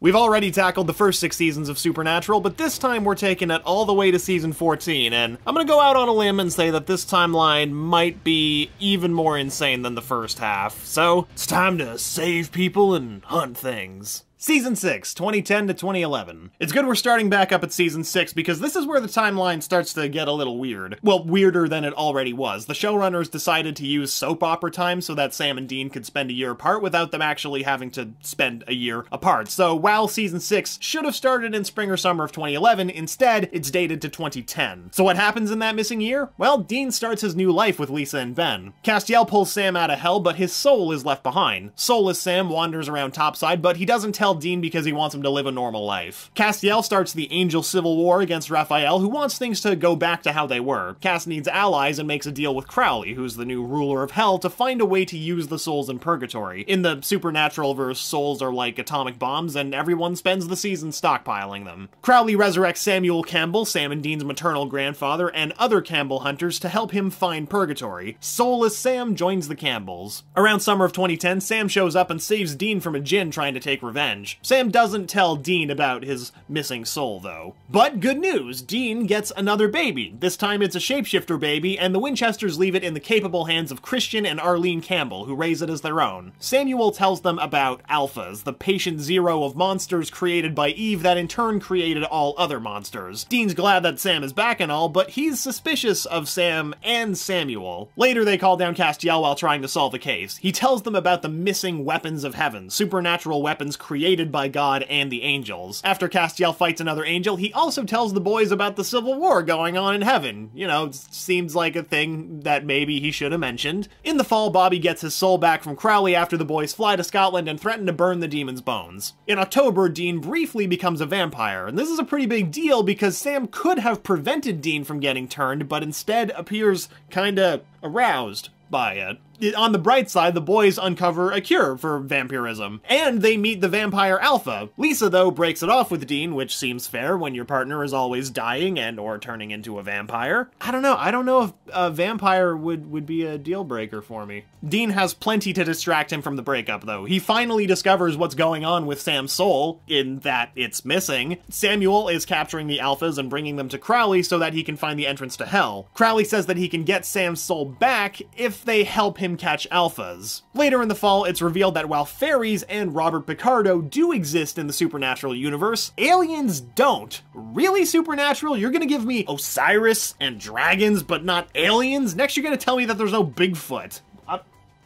We've already tackled the first 6 seasons of Supernatural, but this time we're taking it all the way to season 14, and I'm gonna go out on a limb and say that this timeline might be even more insane than the first half. So, it's time to save people and hunt things. Season 6, 2010 to 2011. It's good we're starting back up at Season 6 because this is where the timeline starts to get a little weird. Well, weirder than it already was. The showrunners decided to use soap opera time so that Sam and Dean could spend a year apart without them actually having to spend a year apart. So while Season 6 should have started in spring or summer of 2011, instead, it's dated to 2010. So what happens in that missing year? Well, Dean starts his new life with Lisa and Ben. Castiel pulls Sam out of hell, but his soul is left behind. Soulless Sam wanders around topside, but he doesn't tell Dean because he wants him to live a normal life. Castiel starts the Angel Civil War against Raphael, who wants things to go back to how they were. Cass needs allies and makes a deal with Crowley, who's the new ruler of hell, to find a way to use the souls in purgatory. In the Supernatural verse, souls are like atomic bombs, and everyone spends the season stockpiling them. Crowley resurrects Samuel Campbell, Sam and Dean's maternal grandfather, and other Campbell hunters to help him find purgatory. Soulless Sam joins the Campbells. Around summer of 2010, Sam shows up and saves Dean from a djinn trying to take revenge. Sam doesn't tell Dean about his missing soul, though. But good news! Dean gets another baby. This time it's a shapeshifter baby, and the Winchesters leave it in the capable hands of Christian and Arlene Campbell, who raise it as their own. Samuel tells them about alphas, the patient zero of monsters created by Eve that in turn created all other monsters. Dean's glad that Sam is back and all, but he's suspicious of Sam and Samuel. Later they call down Castiel while trying to solve the case. He tells them about the missing weapons of heaven, supernatural weapons created by God and the angels. After Castiel fights another angel, he also tells the boys about the civil war going on in heaven. You know, seems like a thing that maybe he should have mentioned. In the fall, Bobby gets his soul back from Crowley after the boys fly to Scotland and threaten to burn the demon's bones. In October, Dean briefly becomes a vampire, and this is a pretty big deal because Sam could have prevented Dean from getting turned, but instead appears kinda aroused by it. On the bright side, the boys uncover a cure for vampirism, and they meet the vampire alpha. Lisa, though, breaks it off with Dean, which seems fair when your partner is always dying and or turning into a vampire. I don't know if a vampire would be a deal breaker for me. Dean has plenty to distract him from the breakup, though. He finally discovers what's going on with Sam's soul, in that it's missing. Samuel is capturing the alphas and bringing them to Crowley so that he can find the entrance to hell. Crowley says that he can get Sam's soul back if they help him catch alphas. Later in the fall, it's revealed that while fairies and Robert Picardo do exist in the Supernatural universe, aliens don't. Really, Supernatural? You're gonna give me Osiris and dragons, but not aliens? Next, you're gonna tell me that there's no Bigfoot.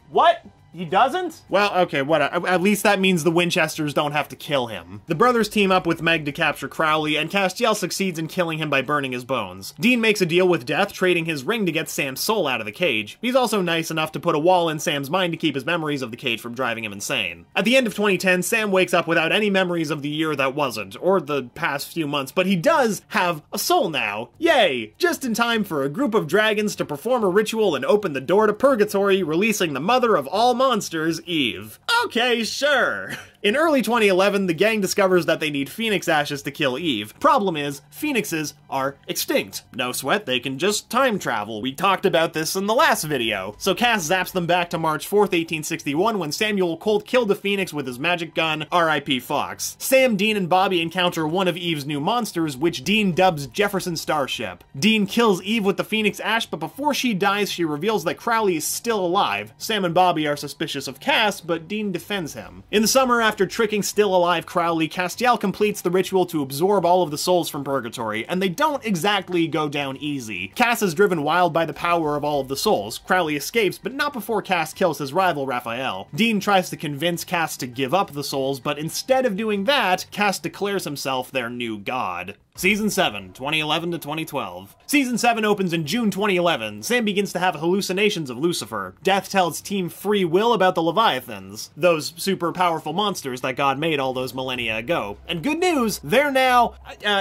What? He doesn't? Well, okay, whatever. At least that means the Winchesters don't have to kill him. The brothers team up with Meg to capture Crowley, and Castiel succeeds in killing him by burning his bones. Dean makes a deal with death, trading his ring to get Sam's soul out of the cage. He's also nice enough to put a wall in Sam's mind to keep his memories of the cage from driving him insane. At the end of 2010, Sam wakes up without any memories of the year that wasn't, or the past few months, but he does have a soul now. Yay! Just in time for a group of dragons to perform a ritual and open the door to purgatory, releasing the mother of all monsters, Eve. Okay, sure. In early 2011, the gang discovers that they need phoenix ashes to kill Eve. Problem is, phoenixes are extinct. No sweat, they can just time travel. We talked about this in the last video. So Cass zaps them back to March 4th, 1861, when Samuel Colt killed a phoenix with his magic gun, R.I.P. Fox. Sam, Dean, and Bobby encounter one of Eve's new monsters, which Dean dubs Jefferson Starship. Dean kills Eve with the phoenix ash, but before she dies, she reveals that Crowley is still alive. Sam and Bobby are suspicious of Cass, but Dean defends him. In the summer, after tricking still-alive Crowley, Castiel completes the ritual to absorb all of the souls from purgatory, and they don't exactly go down easy. Cass is driven wild by the power of all of the souls. Crowley escapes, but not before Cass kills his rival, Raphael. Dean tries to convince Cass to give up the souls, but instead of doing that, Cass declares himself their new god. Season 7, 2011 to 2012. Season 7 opens in June 2011. Sam begins to have hallucinations of Lucifer. Death tells Team Free Will about the Leviathans, those super powerful monsters that God made all those millennia ago. And good news, they're now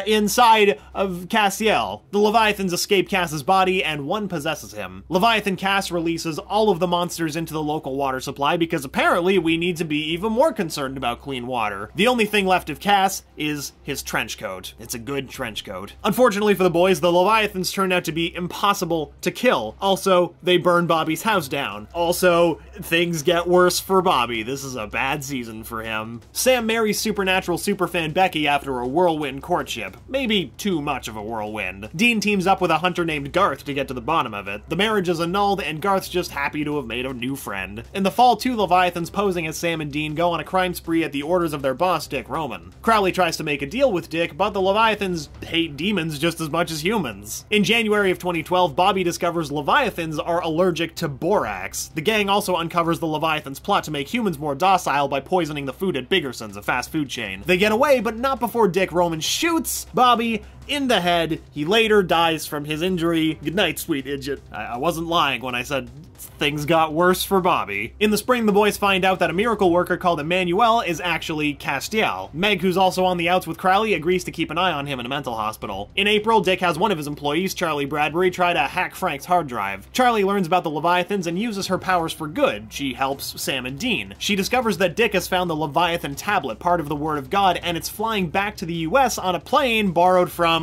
inside of Castiel. The Leviathans escape Cass's body, and one possesses him. Leviathan Cass releases all of the monsters into the local water supply because apparently we need to be even more concerned about clean water. The only thing left of Cass is his trench coat. It's a good trench coat. Unfortunately for the boys, the Leviathans turned out to be impossible to kill. Also, they burn Bobby's house down. Also, things get worse for Bobby. This is a bad season for him. Sam marries Supernatural superfan Becky after a whirlwind courtship. Maybe too much of a whirlwind. Dean teams up with a hunter named Garth to get to the bottom of it. The marriage is annulled, and Garth's just happy to have made a new friend. In the fall, two Leviathans posing as Sam and Dean go on a crime spree at the orders of their boss, Dick Roman. Crowley tries to make a deal with Dick, but the Leviathans hate demons just as much as humans. In January of 2012, Bobby discovers Leviathans are allergic to borax. The gang also uncovers the Leviathans' plot to make humans more docile by poisoning the food at Biggerson's, a fast food chain. They get away, but not before Dick Roman shoots Bobby in the head. He later dies from his injury. Good night, sweet idiot. I wasn't lying when I said things got worse for Bobby. In the spring, the boys find out that a miracle worker called Emmanuel is actually Castiel. Meg, who's also on the outs with Crowley, agrees to keep an eye on him in a mental hospital. In April, Dick has one of his employees, Charlie Bradbury, try to hack Frank's hard drive. Charlie learns about the Leviathans and uses her powers for good. She helps Sam and Dean. She discovers that Dick has found the Leviathan tablet, part of the Word of God, and it's flying back to the US on a plane borrowed from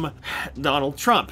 Donald Trump.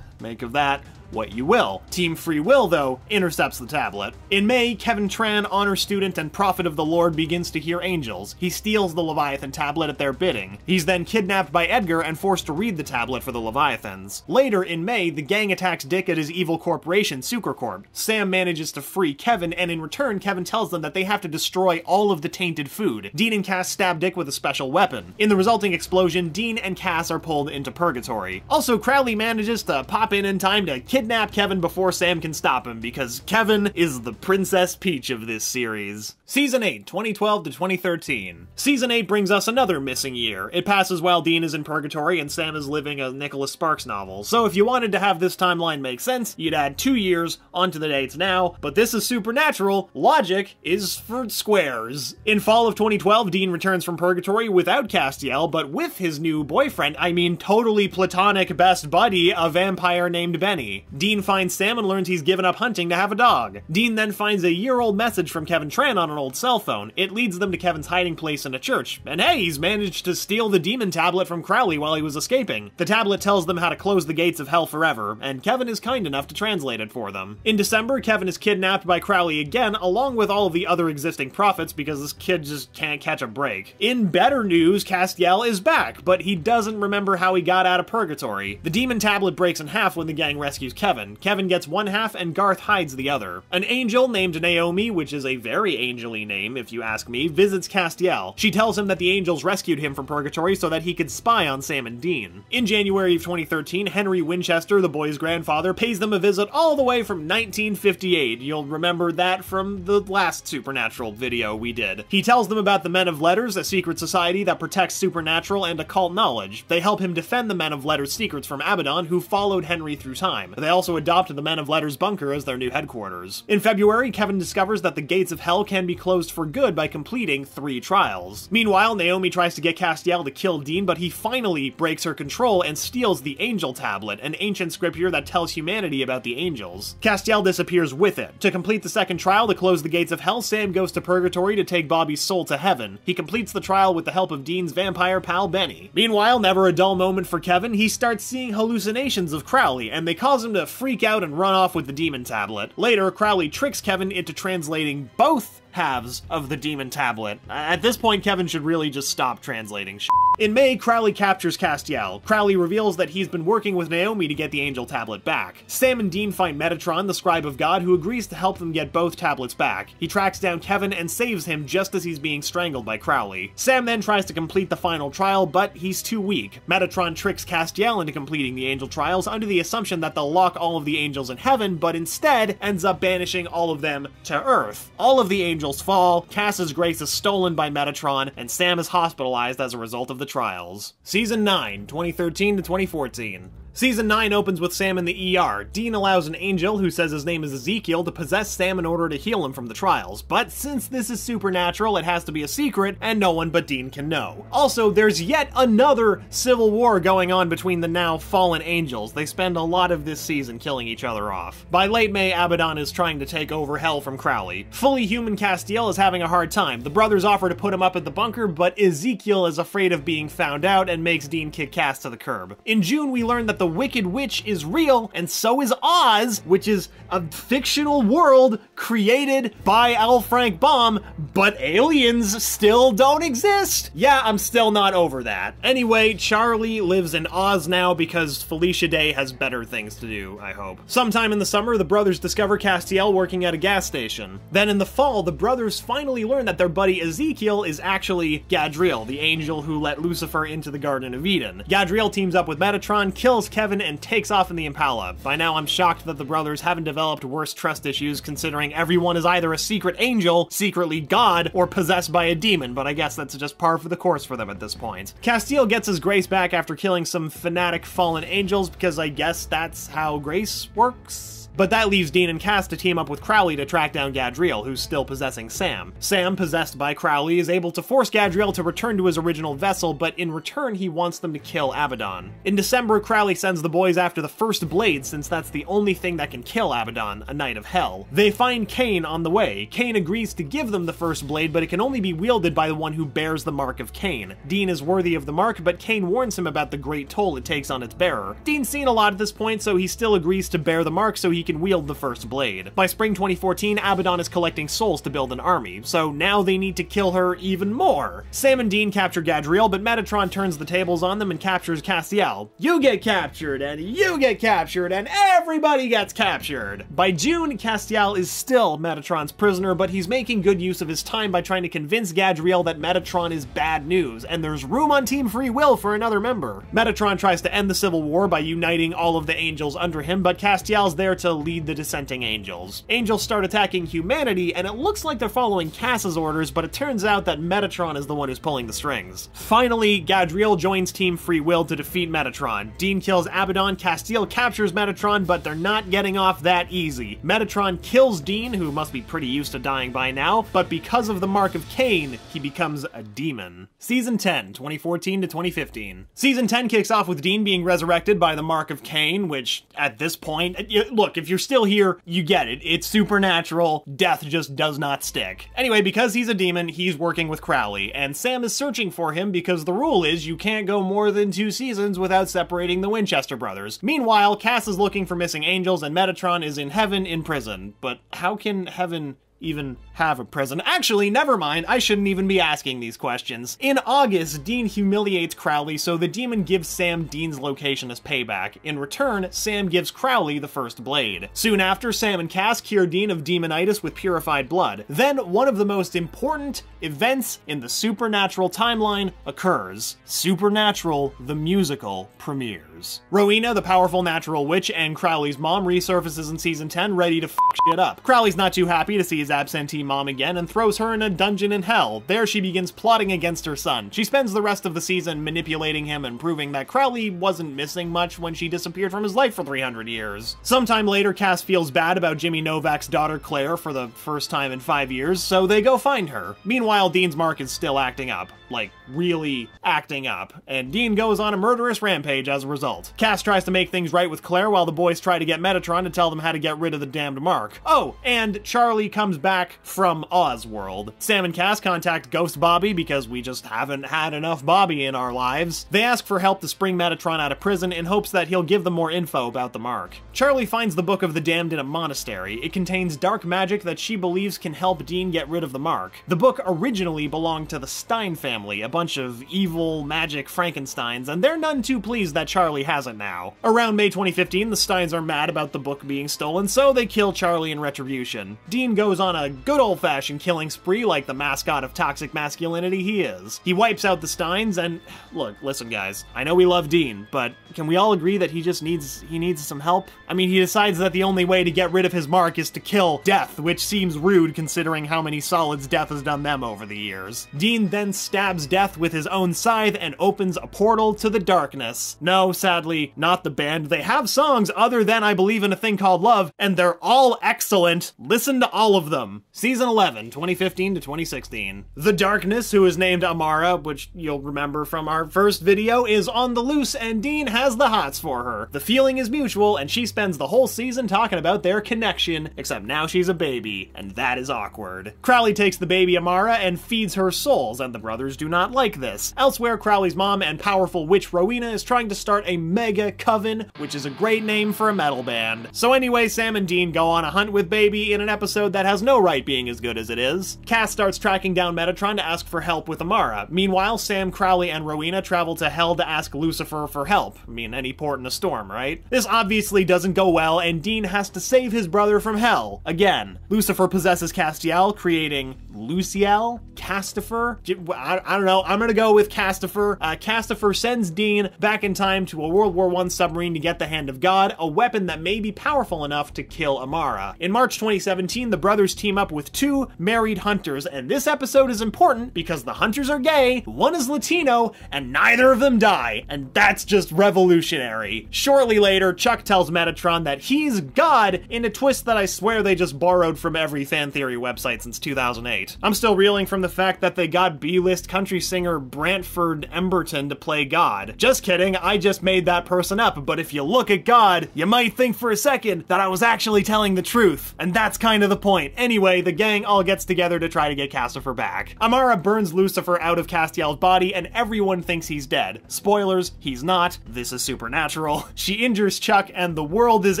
Make of that what you will. Team Free Will, though, intercepts the tablet. In May, Kevin Tran, honor student and prophet of the Lord, begins to hear angels. He steals the Leviathan tablet at their bidding. He's then kidnapped by Edgar and forced to read the tablet for the Leviathans. Later, in May, the gang attacks Dick at his evil corporation, Sucrecorp. Sam manages to free Kevin, and in return, Kevin tells them that they have to destroy all of the tainted food. Dean and Cass stab Dick with a special weapon. In the resulting explosion, Dean and Cass are pulled into purgatory. Also, Crowley manages to pop in time to kidnap Kevin before Sam can stop him, because Kevin is the Princess Peach of this series. Season 8, 2012 to 2013. Season 8 brings us another missing year. It passes while Dean is in purgatory and Sam is living a Nicholas Sparks novel. So if you wanted to have this timeline make sense, you'd add 2 years onto the dates now, but this is Supernatural. Logic is for squares. In fall of 2012, Dean returns from purgatory without Castiel, but with his new boyfriend, I mean totally platonic best buddy, a vampire named Benny. Dean finds Sam and learns he's given up hunting to have a dog. Dean then finds a year-old message from Kevin Tran on an old cell phone. It leads them to Kevin's hiding place in a church. And hey, he's managed to steal the demon tablet from Crowley while he was escaping. The tablet tells them how to close the gates of hell forever, and Kevin is kind enough to translate it for them. In December, Kevin is kidnapped by Crowley again, along with all of the other existing prophets, because this kid just can't catch a break. In better news, Castiel is back, but he doesn't remember how he got out of purgatory. The demon tablet breaks in half when the gang rescues Kevin. Kevin gets one half and Garth hides the other. An angel named Naomi, which is a very angel-y name if you ask me, visits Castiel. She tells him that the angels rescued him from purgatory so that he could spy on Sam and Dean. In January of 2013, Henry Winchester, the boy's grandfather, pays them a visit all the way from 1958. You'll remember that from the last Supernatural video we did. He tells them about the Men of Letters, a secret society that protects supernatural and occult knowledge. They help him defend the Men of Letters' secrets from Abaddon, who followed Henry through time. They also adopted the Men of Letters bunker as their new headquarters. In February, Kevin discovers that the gates of hell can be closed for good by completing 3 trials. Meanwhile, Naomi tries to get Castiel to kill Dean, but he finally breaks her control and steals the Angel Tablet, an ancient scripture that tells humanity about the angels. Castiel disappears with it. To complete the second trial to close the gates of hell, Sam goes to purgatory to take Bobby's soul to heaven. He completes the trial with the help of Dean's vampire pal Benny. Meanwhile, never a dull moment for Kevin, he starts seeing hallucinations of Crowley, and they cause him to freak out and run off with the demon tablet. Later, Crowley tricks Kevin into translating both halves of the demon tablet. At this point, Kevin should really just stop translating shit. In May, Crowley captures Castiel. Crowley reveals that he's been working with Naomi to get the angel tablet back. Sam and Dean find Metatron, the scribe of God, who agrees to help them get both tablets back. He tracks down Kevin and saves him just as he's being strangled by Crowley. Sam then tries to complete the final trial, but he's too weak. Metatron tricks Castiel into completing the angel trials under the assumption that they'll lock all of the angels in heaven, but instead ends up banishing all of them to Earth. All of the angels fall, Cass's grace is stolen by Metatron, and Sam is hospitalized as a result of the trials. Season 9, 2013 to 2014. Season 9 opens with Sam in the ER. Dean allows an angel, who says his name is Ezekiel, to possess Sam in order to heal him from the trials, but since this is supernatural, it has to be a secret, and no one but Dean can know. Also, there's yet another civil war going on between the now fallen angels. They spend a lot of this season killing each other off. By late May, Abaddon is trying to take over hell from Crowley. Fully human Castiel is having a hard time. The brothers offer to put him up at the bunker, but Ezekiel is afraid of being found out and makes Dean kick Cass to the curb. In June, we learn that the Wicked Witch is real, and so is Oz, which is a fictional world created by Al Frank Baum, but aliens still don't exist. Yeah, I'm still not over that. Anyway, Charlie lives in Oz now because Felicia Day has better things to do, I hope. Sometime in the summer, the brothers discover Castiel working at a gas station. Then in the fall, the brothers finally learn that their buddy Ezekiel is actually Gadriel, the angel who let Lucifer into the Garden of Eden. Gadriel teams up with Metatron, kills Kevin, and takes off in the Impala. By now, I'm shocked that the brothers haven't developed worse trust issues, considering everyone is either a secret angel, secretly God, or possessed by a demon, but I guess that's just par for the course for them at this point. Castiel gets his grace back after killing some fanatic fallen angels, because I guess that's how grace works? But that leaves Dean and Cass to team up with Crowley to track down Gadriel, who's still possessing Sam. Sam, possessed by Crowley, is able to force Gadriel to return to his original vessel, but in return he wants them to kill Abaddon. In December, Crowley sends the boys after the first blade, since that's the only thing that can kill Abaddon, a knight of hell. They find Kane on the way. Kane agrees to give them the first blade, but it can only be wielded by the one who bears the mark of Cain. Dean is worthy of the mark, but Kane warns him about the great toll it takes on its bearer. Dean's seen a lot at this point, so he still agrees to bear the mark so he can wield the first blade. By spring 2014, Abaddon is collecting souls to build an army, so now they need to kill her even more. Sam and Dean capture Gadriel, but Metatron turns the tables on them and captures Castiel. You get captured, and you get captured, and everybody gets captured! By June, Castiel is still Metatron's prisoner, but he's making good use of his time by trying to convince Gadriel that Metatron is bad news, and there's room on Team Free Will for another member. Metatron tries to end the civil war by uniting all of the angels under him, but Castiel's there to lead the dissenting angels. Angels start attacking humanity, and it looks like they're following Cass's orders, but it turns out that Metatron is the one who's pulling the strings. Finally, Gadriel joins Team Free Will to defeat Metatron. Dean kills Abaddon, Castiel captures Metatron, but they're not getting off that easy. Metatron kills Dean, who must be pretty used to dying by now, but because of the Mark of Cain, he becomes a demon. Season 10, 2014 to 2015. Season 10 kicks off with Dean being resurrected by the Mark of Cain, which, at this point, look, if you're still here, you get it. It's supernatural. Death just does not stick. Anyway, because he's a demon, he's working with Crowley, and Sam is searching for him because the rule is you can't go more than 2 seasons without separating the Winchester brothers. Meanwhile, Cass is looking for missing angels, and Metatron is in heaven in prison. But how can heaven even have a prison? Actually, never mind, I shouldn't even be asking these questions. In August, Dean humiliates Crowley, so the demon gives Sam Dean's location as payback. In return, Sam gives Crowley the first blade. Soon after, Sam and Cass cure Dean of demonitis with purified blood. Then, one of the most important events in the Supernatural timeline occurs. Supernatural, the musical, premieres. Rowena, the powerful natural witch, and Crowley's mom resurfaces in season 10, ready to f*** shit up. Crowley's not too happy to see his absentee mom again and throws her in a dungeon in hell. There she begins plotting against her son. She spends the rest of the season manipulating him and proving that Crowley wasn't missing much when she disappeared from his life for 300 years. Sometime later, Cass feels bad about Jimmy Novak's daughter Claire for the first time in 5 years, so they go find her. Meanwhile, Dean's mark is still acting up. Like, really acting up. And Dean goes on a murderous rampage as a result. Cass tries to make things right with Claire while the boys try to get Metatron to tell them how to get rid of the damned mark. Oh, and Charlie comes back from Oz world. Sam and Cass contact Ghost Bobby because we just haven't had enough Bobby in our lives. They ask for help to spring Metatron out of prison in hopes that he'll give them more info about the mark. Charlie finds the Book of the Damned in a monastery. It contains dark magic that she believes can help Dean get rid of the mark. The book originally belonged to the Stein family, a bunch of evil magic Frankensteins, and they're none too pleased that Charlie has it now. Around May 2015, the Steins are mad about the book being stolen, so they kill Charlie in retribution. Dean goes on on a good old-fashioned killing spree like the mascot of toxic masculinity he is. He wipes out the Steins and... Look, listen guys, I know we love Dean, but can we all agree that he needs some help? I mean, he decides that the only way to get rid of his mark is to kill Death, which seems rude considering how many solids Death has done them over the years. Dean then stabs Death with his own scythe and opens a portal to the darkness. No, sadly, not the band. They have songs other than I Believe in a Thing Called Love, and they're all excellent. Listen to all of them. Season 11, 2015 to 2016. The Darkness, who is named Amara, which you'll remember from our first video, is on the loose and Dean has the hots for her. The feeling is mutual and she spends the whole season talking about their connection, except now she's a baby, and that is awkward. Crowley takes the baby Amara and feeds her souls, and the brothers do not like this. Elsewhere, Crowley's mom and powerful witch Rowena is trying to start a mega coven, which is a great name for a metal band. So anyway, Sam and Dean go on a hunt with Baby in an episode that has no right being as good as it is. Cass starts tracking down Metatron to ask for help with Amara. Meanwhile, Sam, Crowley, and Rowena travel to hell to ask Lucifer for help. I mean, any port in a storm, right? This obviously doesn't go well, and Dean has to save his brother from hell. Again, Lucifer possesses Castiel, creating Luciel? Castifer? I don't know. I'm gonna go with Castifer. Castifer sends Dean back in time to a World War I submarine to get the Hand of God, a weapon that may be powerful enough to kill Amara. In March 2017, the brothers team up with two married hunters, and this episode is important because the hunters are gay, one is Latino, and neither of them die, and that's just revolutionary. Shortly later, Chuck tells Metatron that he's God in a twist that I swear they just borrowed from every fan theory website since 2008. I'm still reeling from the fact that they got B-list country singer Brantford Emberton to play God. Just kidding, I just made that person up, but if you look at God, you might think for a second that I was actually telling the truth, and that's kind of the point. Anyway, the gang all gets together to try to get Castifer back. Amara burns Lucifer out of Castiel's body, and everyone thinks he's dead. Spoilers, he's not. This is Supernatural. She injures Chuck, and the world is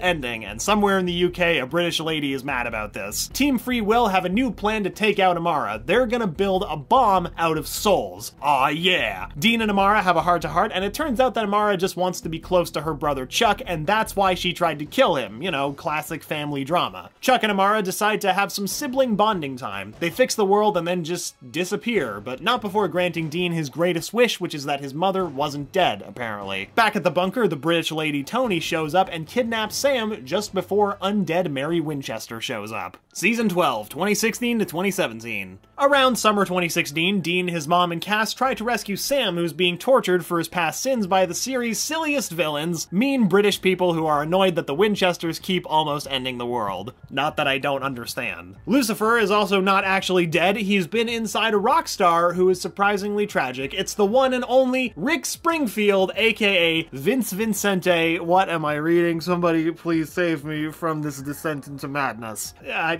ending, and somewhere in the UK, a British lady is mad about this. Team Free Will have a new plan to take out Amara. They're gonna build a bomb out of souls. Aw, yeah. Dean and Amara have a heart-to-heart, and it turns out that Amara just wants to be close to her brother Chuck, and that's why she tried to kill him. You know, classic family drama. Chuck and Amara decide to have some sibling bonding time. They fix the world and then just disappear, but not before granting Dean his greatest wish, which is that his mother wasn't dead, apparently. Back at the bunker, the British lady Tony shows up and kidnaps Sam just before undead Mary Winchester shows up. Season 12, 2016 to 2017. Around summer 2016, Dean, his mom, and Cass try to rescue Sam, who's being tortured for his past sins by the series' silliest villains, mean British people who are annoyed that the Winchesters keep almost ending the world. Not that I don't understand. Lucifer is also not actually dead. He's been inside a rock star who is surprisingly tragic. It's the one and only Rick Springfield, aka Vince Vincente. What am I reading? Somebody please save me from this descent into madness.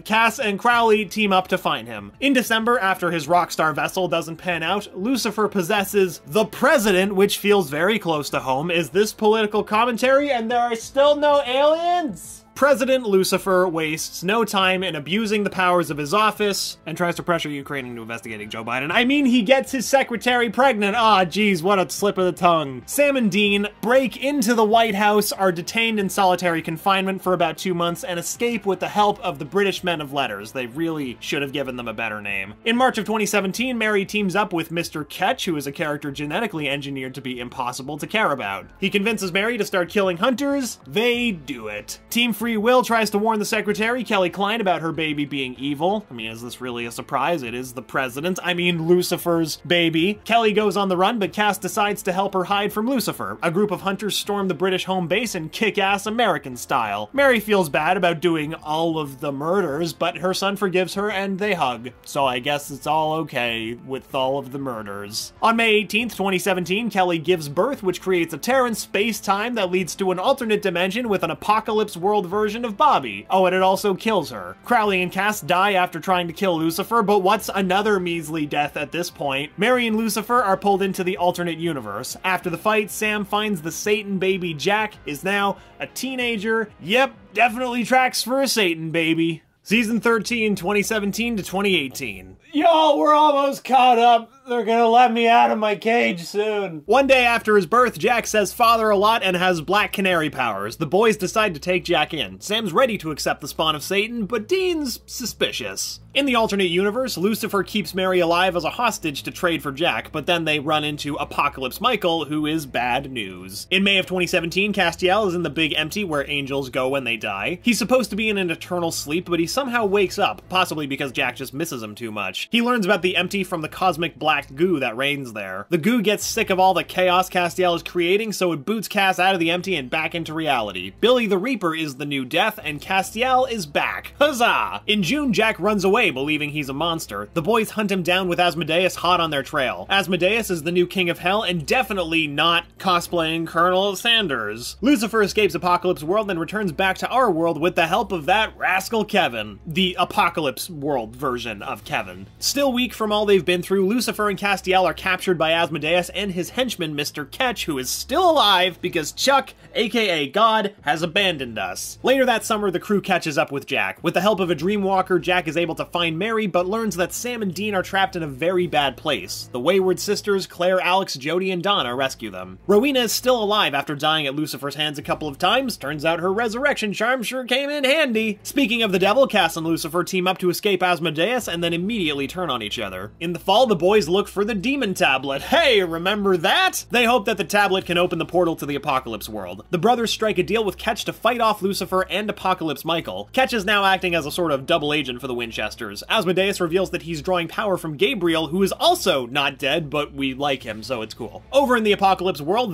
Cass and Crowley team up to find him. In December, after his rock star vessel doesn't pan out, Lucifer possesses the president, which feels very close to home. Is this political commentary and there are still no aliens? President Lucifer wastes no time in abusing the powers of his office and tries to pressure Ukraine into investigating Joe Biden. I mean, he gets his secretary pregnant. Ah, geez, what a slip of the tongue. Sam and Dean break into the White House, are detained in solitary confinement for about 2 months, and escape with the help of the British Men of Letters. They really should have given them a better name. In March of 2017, Mary teams up with Mr. Ketch, who is a character genetically engineered to be impossible to care about. He convinces Mary to start killing hunters. They do it. Team Free Will tries to warn the secretary, Kelly Klein, about her baby being evil. I mean, is this really a surprise? It is the president. I mean, Lucifer's baby. Kelly goes on the run, but Cass decides to help her hide from Lucifer. A group of hunters storm the British home base and kick ass American style. Mary feels bad about doing all of the murders, but her son forgives her and they hug. So I guess it's all okay with all of the murders. On May 18th, 2017, Kelly gives birth, which creates a tear in space-time that leads to an alternate dimension with an apocalypse world version of Bobby. Oh, and it also kills her. Crowley and Cass die after trying to kill Lucifer, but what's another measly death at this point? Mary and Lucifer are pulled into the alternate universe. After the fight, Sam finds the Satan baby Jack is now a teenager. Yep, definitely tracks for a Satan baby. Season 13, 2017 to 2018. Y'all, we're almost caught up. They're gonna let me out of my cage soon. One day after his birth, Jack says father a lot and has black canary powers. The boys decide to take Jack in. Sam's ready to accept the spawn of Satan, but Dean's suspicious. In the alternate universe, Lucifer keeps Mary alive as a hostage to trade for Jack, but then they run into Apocalypse Michael, who is bad news. In May of 2017, Castiel is in the Big Empty, where angels go when they die. He's supposed to be in an eternal sleep, but he somehow wakes up, possibly because Jack just misses him too much. He learns about the Empty from the cosmic black goo that reigns there. The goo gets sick of all the chaos Castiel is creating, so it boots Cass out of the Empty and back into reality. Billy the Reaper is the new death, and Castiel is back. Huzzah! In June, Jack runs away, believing he's a monster. The boys hunt him down with Asmodeus hot on their trail. Asmodeus is the new king of hell, and definitely not cosplaying Colonel Sanders. Lucifer escapes Apocalypse World and returns back to our world with the help of that rascal Kevin. The Apocalypse World version of Kevin. Still weak from all they've been through, Lucifer and Castiel are captured by Asmodeus and his henchman, Mr. Ketch, who is still alive because Chuck, aka God, has abandoned us. Later that summer, the crew catches up with Jack. With the help of a dreamwalker, Jack is able to find Mary, but learns that Sam and Dean are trapped in a very bad place. The Wayward Sisters, Claire, Alex, Jody, and Donna rescue them. Rowena is still alive after dying at Lucifer's hands a couple of times. Turns out her resurrection charm sure came in handy. Speaking of the devil, Cass and Lucifer team up to escape Asmodeus and then immediately turn on each other. In the fall, the boys look for the demon tablet. Hey, remember that? They hope that the tablet can open the portal to the Apocalypse World. The brothers strike a deal with Ketch to fight off Lucifer and Apocalypse Michael. Ketch is now acting as a sort of double agent for the Winchesters. Asmodeus reveals that he's drawing power from Gabriel, who is also not dead, but we like him, so it's cool. Over in the Apocalypse World,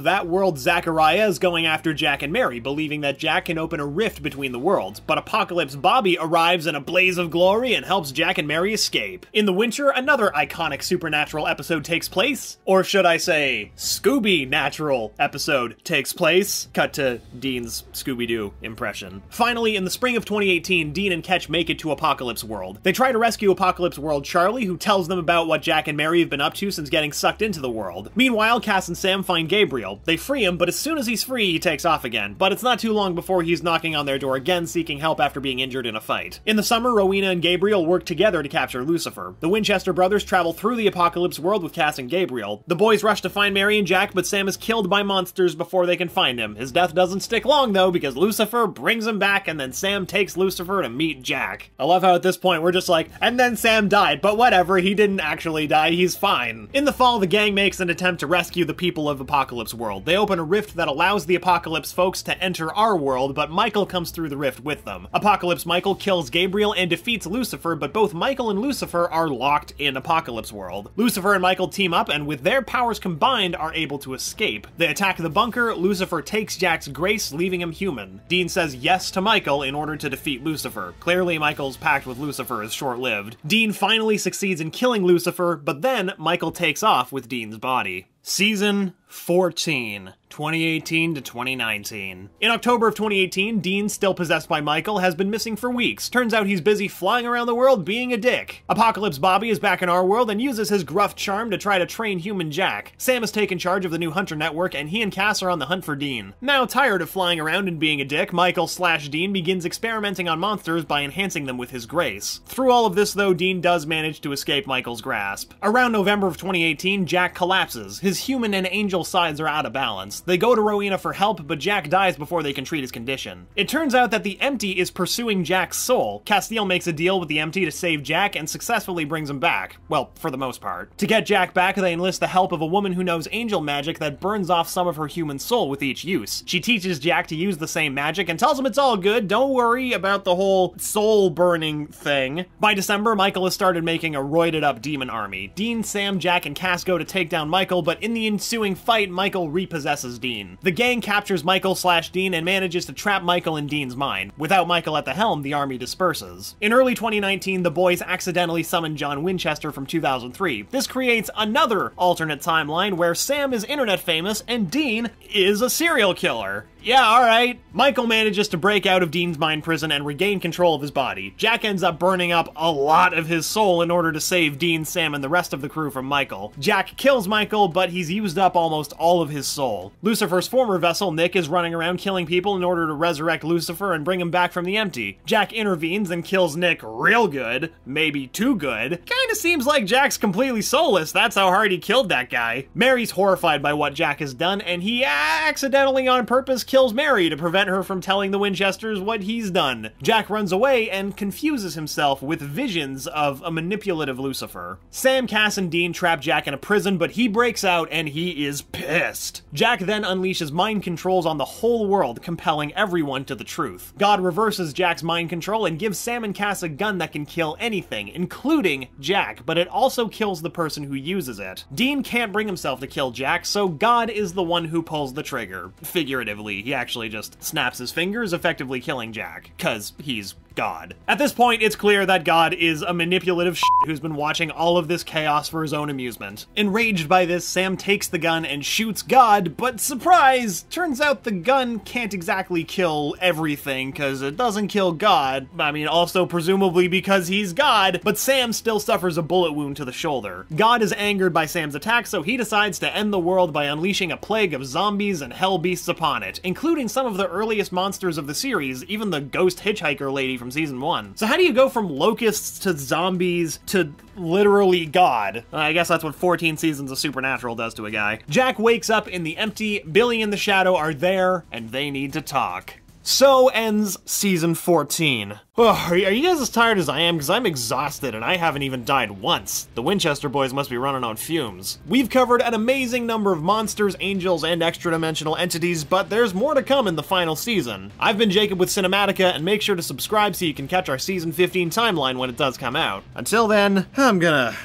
Zachariah is going after Jack and Mary, believing that Jack can open a rift between the worlds, but Apocalypse Bobby arrives in a blaze of glory and helps Jack and Mary escape. In the winter, another iconic Supernatural episode takes place, or should I say, Scooby-Natural episode takes place. Cut to Dean's Scooby-Doo impression. Finally, in the spring of 2018, Dean and Ketch make it to Apocalypse World. They try to rescue Apocalypse World Charlie, who tells them about what Jack and Mary have been up to since getting sucked into the world. Meanwhile, Cass and Sam find Gabriel. They free him, but as soon as he's free, he takes off again. But it's not too long before he's knocking on their door again, seeking help after being injured in a fight. In the summer, Rowena and Gabriel work together to capture Lucifer. The Winchester brothers travel through the Apocalypse World with Cass and Gabriel. The boys rush to find Mary and Jack, but Sam is killed by monsters before they can find him. His death doesn't stick long, though, because Lucifer brings him back, and then Sam takes Lucifer to meet Jack. I love how at this point we're just like, and then Sam died, but whatever, he didn't actually die, he's fine. In the fall, the gang makes an attempt to rescue the people of Apocalypse World. They open a rift that allows the Apocalypse folks to enter our world, but Michael comes through the rift with them. Apocalypse Michael kills Gabriel and defeats Lucifer, but both Michael and Lucifer are locked in Apocalypse World. Lucifer and Michael team up, and with their powers combined, are able to escape. They attack the bunker, Lucifer takes Jack's grace, leaving him human. Dean says yes to Michael in order to defeat Lucifer. Clearly, Michael's pact with Lucifer is short-lived. Dean finally succeeds in killing Lucifer, but then Michael takes off with Dean's body. Season 14, 2018 to 2019. In October of 2018, Dean, still possessed by Michael, has been missing for weeks. Turns out he's busy flying around the world being a dick. Apocalypse Bobby is back in our world and uses his gruff charm to try to train human Jack. Sam has taken charge of the new Hunter Network, and he and Cass are on the hunt for Dean. Now tired of flying around and being a dick, Michael/Dean begins experimenting on monsters by enhancing them with his grace. Through all of this, though, Dean does manage to escape Michael's grasp. Around November of 2018, Jack collapses. His human and angel sides are out of balance. They go to Rowena for help, but Jack dies before they can treat his condition. It turns out that the Empty is pursuing Jack's soul. Castiel makes a deal with the Empty to save Jack and successfully brings him back. Well, for the most part. To get Jack back, they enlist the help of a woman who knows angel magic that burns off some of her human soul with each use. She teaches Jack to use the same magic and tells him it's all good, don't worry about the whole soul burning thing. By December, Michael has started making a roided up demon army. Dean, Sam, Jack, and Cass go to take down Michael, but in the ensuing fight, Michael repossesses Dean. The gang captures Michael/Dean and manages to trap Michael in Dean's mind. Without Michael at the helm, the army disperses. In early 2019, the boys accidentally summon John Winchester from 2003. This creates another alternate timeline where Sam is internet famous and Dean is a serial killer. Yeah, alright. Michael manages to break out of Dean's mind prison and regain control of his body. Jack ends up burning up a lot of his soul in order to save Dean, Sam, and the rest of the crew from Michael. Jack kills Michael, but he's used up almost all of his soul. Lucifer's former vessel, Nick, is running around killing people in order to resurrect Lucifer and bring him back from the Empty. Jack intervenes and kills Nick real good, maybe too good. Kinda seems like Jack's completely soulless, that's how hard he killed that guy. Mary's horrified by what Jack has done, and he accidentally on purpose kills Mary to prevent her from telling the Winchesters what he's done. Jack runs away and confuses himself with visions of a manipulative Lucifer. Sam, Cass, and Dean trap Jack in a prison, but he breaks out and he is pissed. Jack then unleashes mind controls on the whole world, compelling everyone to the truth. God reverses Jack's mind control and gives Sam and Cass a gun that can kill anything, including Jack, but it also kills the person who uses it. Dean can't bring himself to kill Jack, so God is the one who pulls the trigger. Figuratively, he actually just snaps his fingers, effectively killing Jack, because he's God. At this point, it's clear that God is a manipulative shit who's been watching all of this chaos for his own amusement. Enraged by this, Sam takes the gun and shoots God, but surprise! Turns out the gun can't exactly kill everything, because it doesn't kill God. I mean, also presumably because he's God, but Sam still suffers a bullet wound to the shoulder. God is angered by Sam's attack, so he decides to end the world by unleashing a plague of zombies and hell beasts upon it, including some of the earliest monsters of the series, even the ghost hitchhiker lady from season 1. So how do you go from locusts to zombies to literally God? I guess that's what 14 seasons of Supernatural does to a guy. Jack wakes up in the Empty, Billy and the Shadow are there, and they need to talk. So ends season 14. Oh, are you guys as tired as I am? Because I'm exhausted and I haven't even died once. The Winchester boys must be running on fumes. We've covered an amazing number of monsters, angels, and extra-dimensional entities, but there's more to come in the final season. I've been Jacob with Cinematica, and make sure to subscribe so you can catch our season 15 timeline when it does come out. Until then, I'm gonna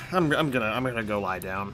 go lie down.